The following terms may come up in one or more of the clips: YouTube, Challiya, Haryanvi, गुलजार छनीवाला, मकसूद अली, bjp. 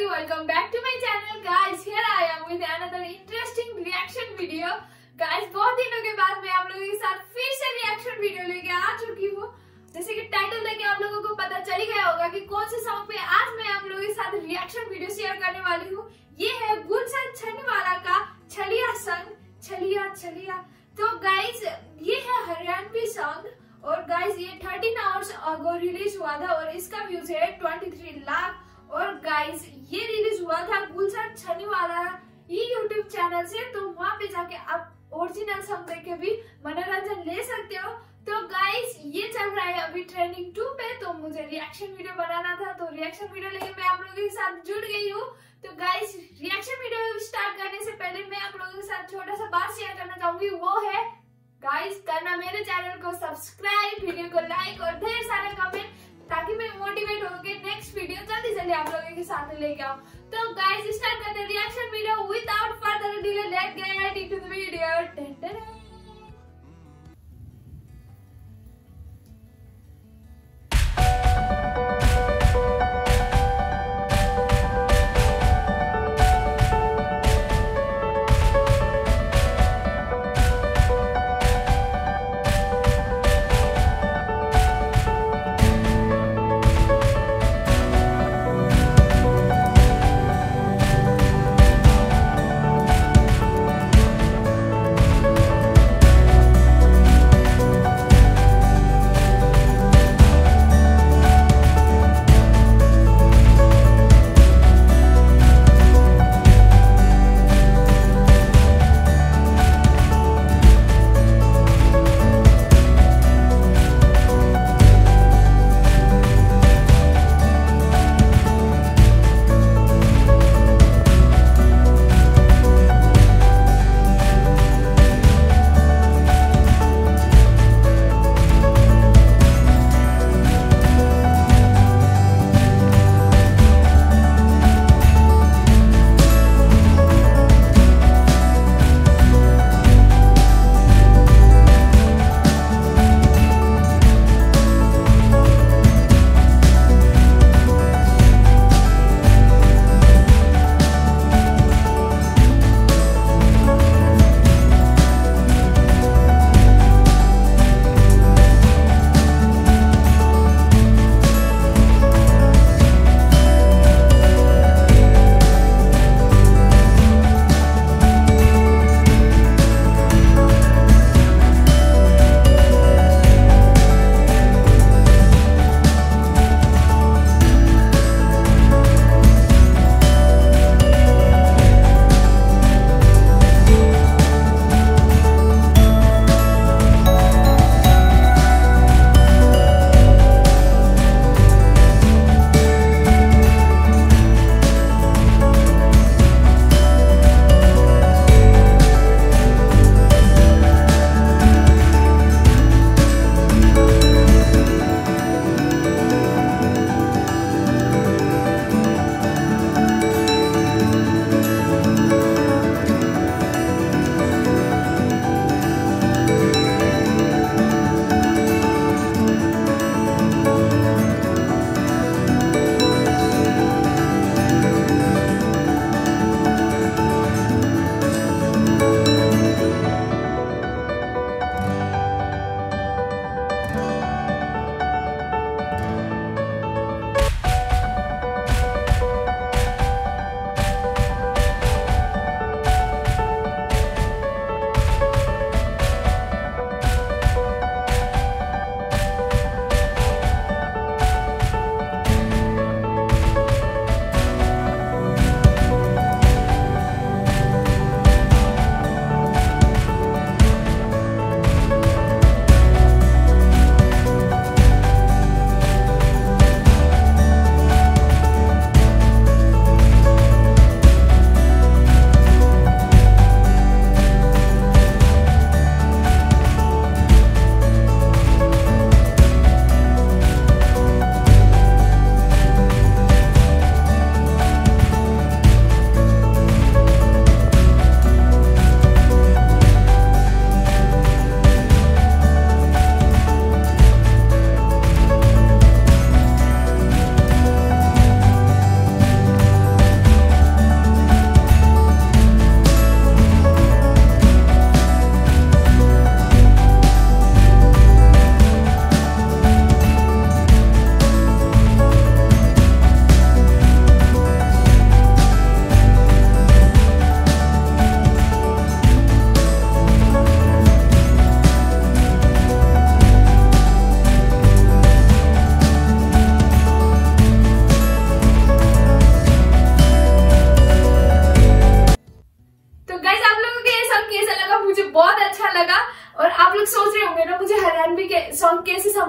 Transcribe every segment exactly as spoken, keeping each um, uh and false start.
everybody, welcome back to my channel, guys. Here I am with another interesting reaction video, guys. बहुत दिनों के बाद मैं आप लोगों के साथ फिर से reaction video लेके आ चुकी हूँ. जैसे कि टाइटल देख के आप लोगों को पता चली गया होगा कि कौन से सॉन्ग पे आज मैं आप लोगों के साथ reaction video शेयर करने वाली हूँ. ये है गुलजार छनीवाला का छलिया संग छलिया छलिया. तो guys ये है हरियाणवी सॉन्ग और guys ये thirteen hours ago release हुआ था और इसका views है twenty-three लाख. और गाइस ये रिलीज हुआ था गुलजार छनीवाला ये यूट्यूब चैनल से, तो वहाँ पे जाके आप ओरिजिनल सॉन्ग देख के भी मनोरंजन ले सकते हो. तो गाइस ये चल रहा है अभी ट्रेंडिंग टू पे, तो मुझे रिएक्शन वीडियो बनाना था तो रिएक्शन वीडियो लेके मैं आप लोगों के साथ जुड़ गई हूँ. तो गाइस रिएक्शन वीडियो स्टार्ट करने से पहले मैं आप लोगों के साथ छोटा सा बात शेयर करना चाहूंगी, वो है गाइस करना मेरे चैनल को सब्सक्राइब, वीडियो को लाइक और ढेर सारे कमेंट, ताकि मैं मोटिवेट होके नेक्स्ट वीडियो जल्दी जल्दी आप लोगों के साथ लेके आऊं. तो गाइस स्टार्ट करते हैं reaction video without further delay. Let get into the video. टेंडर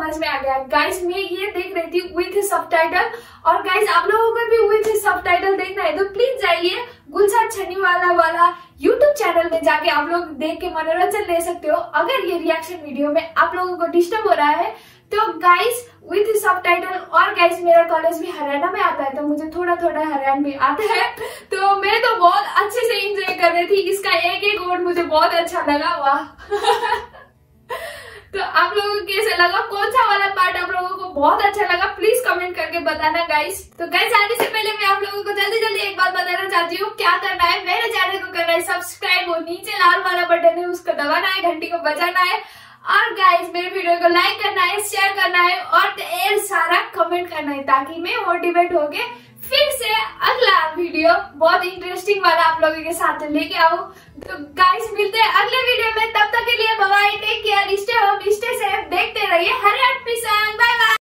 समझ में आ गया। गाइस मैं ये देख रही थी विथ सबटाइटल, और गाइस आप लोगों को भी विथ सबटाइटल देखना है तो प्लीज जाइए गुलजार छनीवाला वाला YouTube चैनल में, जाके आप लोग देख के मनोरंजन ले सकते हो। अगर ये रिएक्शन वीडियो में आप लोगों को डिस्टर्ब हो रहा है तो गाइस विद सबटाइटल, और गाइस मेरा कॉलेज भी हरियाणा में आता है तो मुझे थोड़ा थोड़ा हरियाणवी आता है, तो मैं तो बहुत अच्छे से एंजॉय कर रही थी। इसका एक एक वर्ड मुझे बहुत अच्छा लगा, वाह। तो आप लोगों को कैसे लगा, कौन सा वाला पार्ट आप लोगों को बहुत अच्छा लगा, प्लीज कमेंट करके बताना गाइस। तो गाइस आने से पहले मैं आप लोगों को जल्दी जल्दी एक बात बताना चाहती हूँ, क्या करना है, मेरे चैनल को करना है सब्सक्राइब, वो नीचे लाल वाला बटन है उसको दबाना है, घंटी को बजाना है, और गाइस मेरे वीडियो को लाइक करना है, शेयर करना है और ढेर सारा कमेंट करना है, ताकि मैं मोटिवेट होके फिर से अगला वीडियो बहुत इंटरेस्टिंग वाला आप लोगों के साथ लेके आऊं। तो गाइस मिलते हैं अगले वीडियो में, तब तक के लिए bye bye, take care, stay home, stay safe, देखते रहिए हरियाणवी संग, बाय बाय।